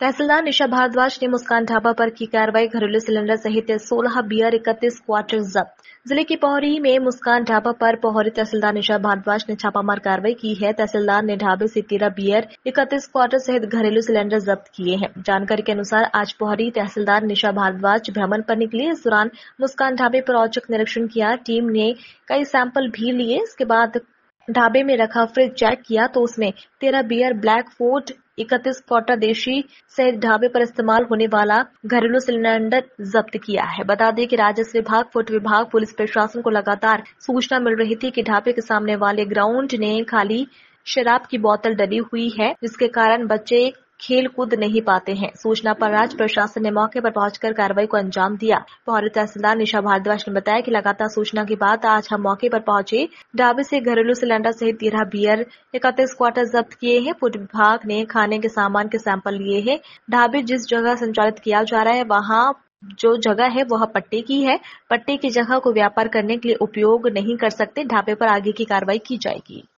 तहसीलदार निशा भारद्वाज ने मुस्कान ढाबा पर की कार्रवाई। घरेलू सिलेंडर सहित 16 बियर 31 क्वार्टर जब्त। जिले के पोहरी में मुस्कान ढाबा पर पोहरी तहसीलदार निशा भारद्वाज ने छापामार कार्रवाई की है। तहसीलदार ने ढाबे से 13 बियर 31 क्वार्टर सहित घरेलू सिलेंडर जब्त किए हैं। जानकारी के अनुसार आज पोहरी तहसीलदार निशा भारद्वाज भ्रमण पर निकली। इस दौरान मुस्कान ढाबे पर औचक निरीक्षण किया। टीम ने कई सैंपल भी लिए। इसके बाद ढाबे में रखा फ्रिज चेक किया तो उसमें 13 बियर ब्लैक फोर्ट 31 क्वार्टर देशी सहित ढाबे पर इस्तेमाल होने वाला घरेलू सिलेंडर जब्त किया है। बता दें कि राजस्व विभाग, फुट विभाग, पुलिस प्रशासन को लगातार सूचना मिल रही थी कि ढाबे के सामने वाले ग्राउंड ने खाली शराब की बोतल डली हुई है, जिसके कारण बच्चे खेल कूद नहीं पाते हैं। सूचना पर राज्य प्रशासन ने मौके पर पहुंचकर कार्रवाई को अंजाम दिया। पोहरी तहसीलदार निशा भारद्वाज ने बताया कि लगातार सूचना के बाद आज हम मौके पर पहुंचे। ढाबे से घरेलू सिलेंडर सहित 13 बियर 31 क्वार्टर जब्त किए हैं। फूड विभाग ने खाने के सामान के सैंपल लिए हैं। ढाबे जिस जगह संचालित किया जा रहा है वहाँ जो जगह है वह पट्टे की है। पट्टे की जगह को व्यापार करने के लिए उपयोग नहीं कर सकते। ढाबे पर आगे की कार्रवाई की जाएगी।